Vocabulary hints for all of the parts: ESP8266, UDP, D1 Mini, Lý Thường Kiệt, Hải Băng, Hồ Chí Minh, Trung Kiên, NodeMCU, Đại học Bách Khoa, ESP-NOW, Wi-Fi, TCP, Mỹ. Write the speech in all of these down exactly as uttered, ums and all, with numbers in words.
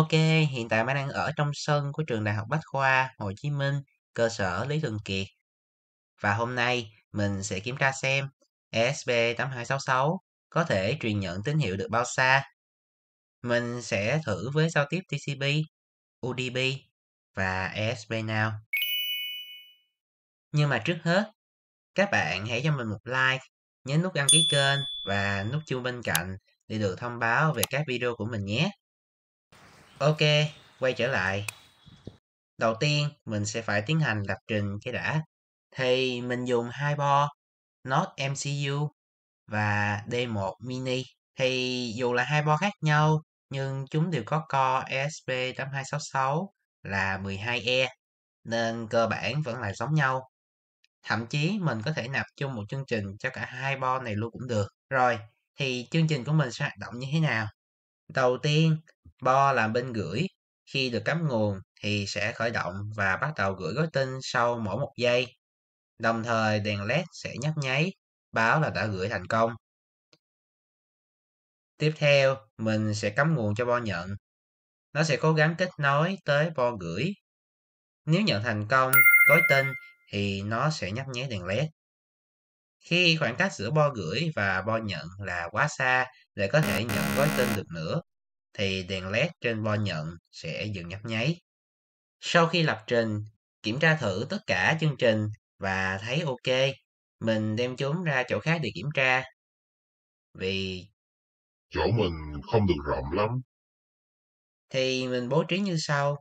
Ok, hiện tại bạn đang ở trong sân của trường Đại học Bách Khoa, Hồ Chí Minh, cơ sở Lý Thường Kiệt. Và hôm nay mình sẽ kiểm tra xem E S P tám hai sáu sáu có thể truyền nhận tín hiệu được bao xa. Mình sẽ thử với giao tiếp T C P, U D P và E S P now. Nhưng mà trước hết, các bạn hãy cho mình một like, nhấn nút đăng ký kênh và nút chuông bên cạnh để được thông báo về các video của mình nhé. Ok, quay trở lại. Đầu tiên, mình sẽ phải tiến hành lập trình cái đã. Thì mình dùng hai bo NodeMCU và D một Mini. Thì dù là hai bo khác nhau, nhưng chúng đều có core E S P tám hai sáu sáu là mười hai E, nên cơ bản vẫn là giống nhau. Thậm chí mình có thể nạp chung một chương trình cho cả hai bo này luôn cũng được. Rồi, thì chương trình của mình sẽ hoạt động như thế nào? Đầu tiên, bo làm bên gửi, khi được cắm nguồn thì sẽ khởi động và bắt đầu gửi gói tin sau mỗi một giây. Đồng thời đèn led sẽ nhấp nháy, báo là đã gửi thành công. Tiếp theo, mình sẽ cắm nguồn cho bo nhận. Nó sẽ cố gắng kết nối tới bo gửi. Nếu nhận thành công gói tin thì nó sẽ nhấp nháy đèn led. Khi khoảng cách giữa bo gửi và bo nhận là quá xa để có thể nhận gói tin được nữa, thì đèn led trên bo nhận sẽ dừng nhấp nháy. Sau khi lập trình, kiểm tra thử tất cả chương trình và thấy ok, mình đem chúng ra chỗ khác để kiểm tra. Vì chỗ mình không được rộng lắm. Thì mình bố trí như sau.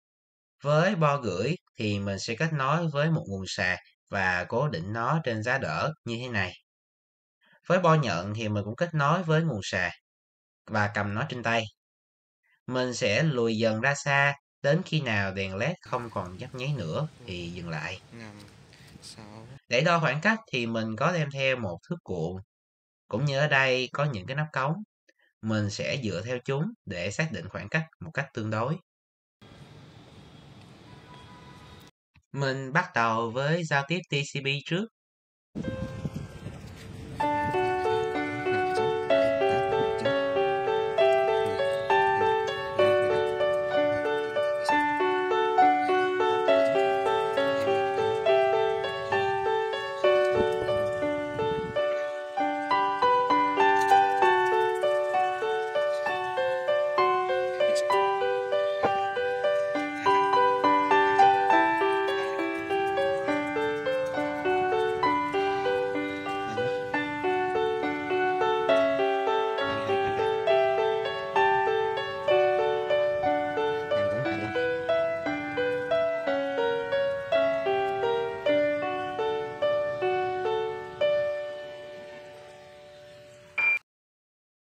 Với bo gửi thì mình sẽ kết nối với một nguồn sạc và cố định nó trên giá đỡ như thế này. Với bo nhận thì mình cũng kết nối với nguồn sạc và cầm nó trên tay. Mình sẽ lùi dần ra xa đến khi nào đèn led không còn nhấp nháy nữa thì dừng lại. Để đo khoảng cách thì mình có đem theo một thước cuộn. Cũng như ở đây có những cái nắp cống. Mình sẽ dựa theo chúng để xác định khoảng cách một cách tương đối. Mình bắt đầu với giao tiếp T C P trước.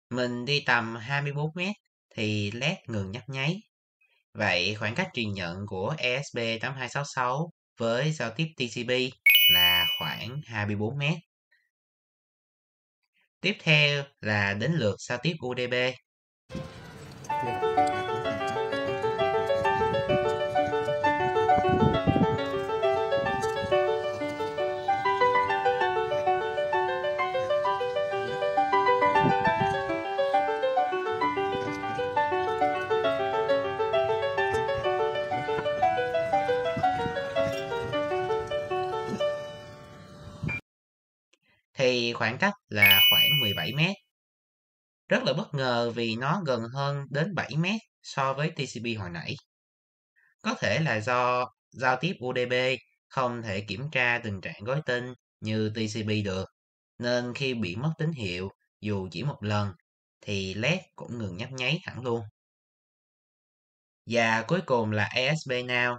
Mình đi tầm hai mươi bốn mét thì led ngừng nhấp nháy. Vậy khoảng cách truyền nhận của E S P tám hai sáu sáu với giao tiếp T C P là khoảng hai mươi bốn mét. Tiếp theo là đến lượt giao tiếp U D P. Thì khoảng cách là khoảng mười bảy mét. Rất là bất ngờ vì nó gần hơn đến bảy mét so với T C P hồi nãy. Có thể là do giao tiếp U D P không thể kiểm tra tình trạng gói tin như T C P được, nên khi bị mất tín hiệu dù chỉ một lần thì led cũng ngừng nhấp nháy hẳn luôn. Và cuối cùng là E S P now.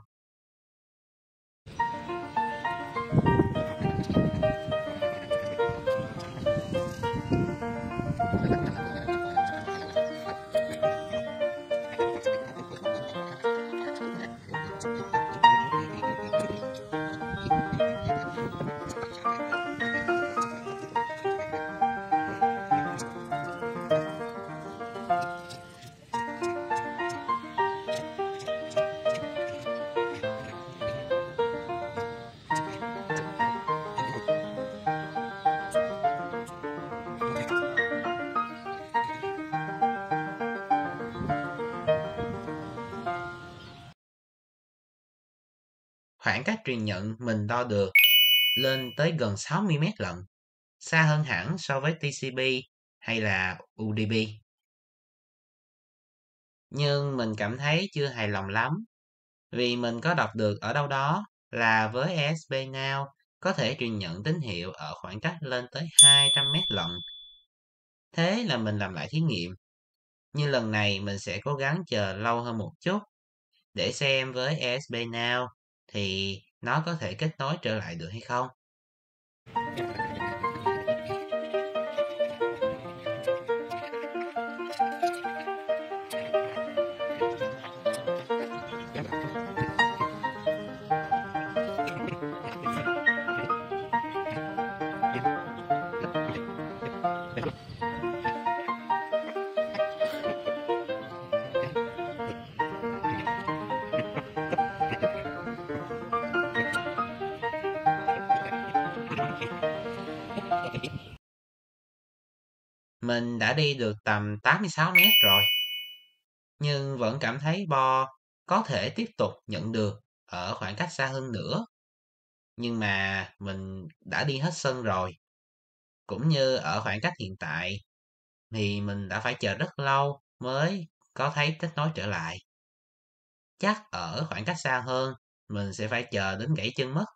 khoảng cách truyền nhận mình đo được lên tới gần sáu mươi mét lận, xa hơn hẳn so với tê xê pê hay là u đê pê. Nhưng mình cảm thấy chưa hài lòng lắm, vì mình có đọc được ở đâu đó là với e ét pê-NOW có thể truyền nhận tín hiệu ở khoảng cách lên tới hai trăm mét lận. Thế là mình làm lại thí nghiệm. Nhưng lần này mình sẽ cố gắng chờ lâu hơn một chút để xem với e ét pê-NOW thì nó có thể kết nối trở lại được hay không. Mình đã đi được tầm tám mươi sáu mét rồi, nhưng vẫn cảm thấy bo có thể tiếp tục nhận được ở khoảng cách xa hơn nữa. Nhưng mà mình đã đi hết sân rồi. Cũng như ở khoảng cách hiện tại, thì mình đã phải chờ rất lâu mới có thấy kết nối trở lại. Chắc ở khoảng cách xa hơn, mình sẽ phải chờ đến gãy chân mất.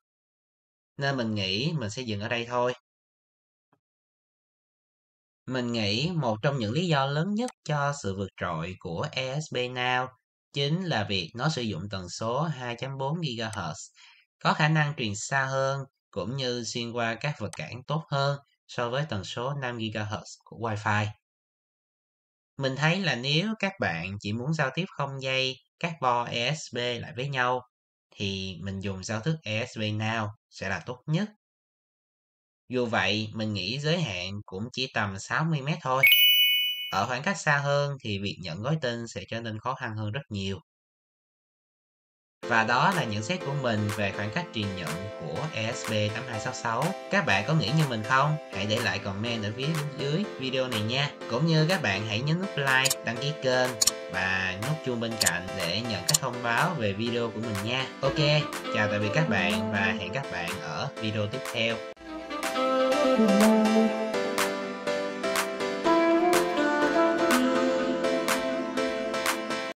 Nên mình nghĩ mình sẽ dừng ở đây thôi. Mình nghĩ một trong những lý do lớn nhất cho sự vượt trội của e ét pê-NOW chính là việc nó sử dụng tần số hai chấm bốn gigahertz, có khả năng truyền xa hơn cũng như xuyên qua các vật cản tốt hơn so với tần số năm gigahertz của Wi-Fi. Mình thấy là nếu các bạn chỉ muốn giao tiếp không dây các bo e ét pê lại với nhau, thì mình dùng giao thức e ét pê-NOW sẽ là tốt nhất. Dù vậy, mình nghĩ giới hạn cũng chỉ tầm sáu mươi mét thôi. Ở khoảng cách xa hơn thì việc nhận gói tin sẽ trở nên khó khăn hơn rất nhiều. Và đó là nhận xét của mình về khoảng cách truyền nhận của e ét pê tám hai sáu sáu. Các bạn có nghĩ như mình không? Hãy để lại comment ở phía bên dưới video này nha. Cũng như các bạn hãy nhấn nút like, đăng ký kênh và nút chuông bên cạnh để nhận các thông báo về video của mình nha. Ok, chào tạm biệt các bạn và hẹn các bạn ở video tiếp theo. Good night.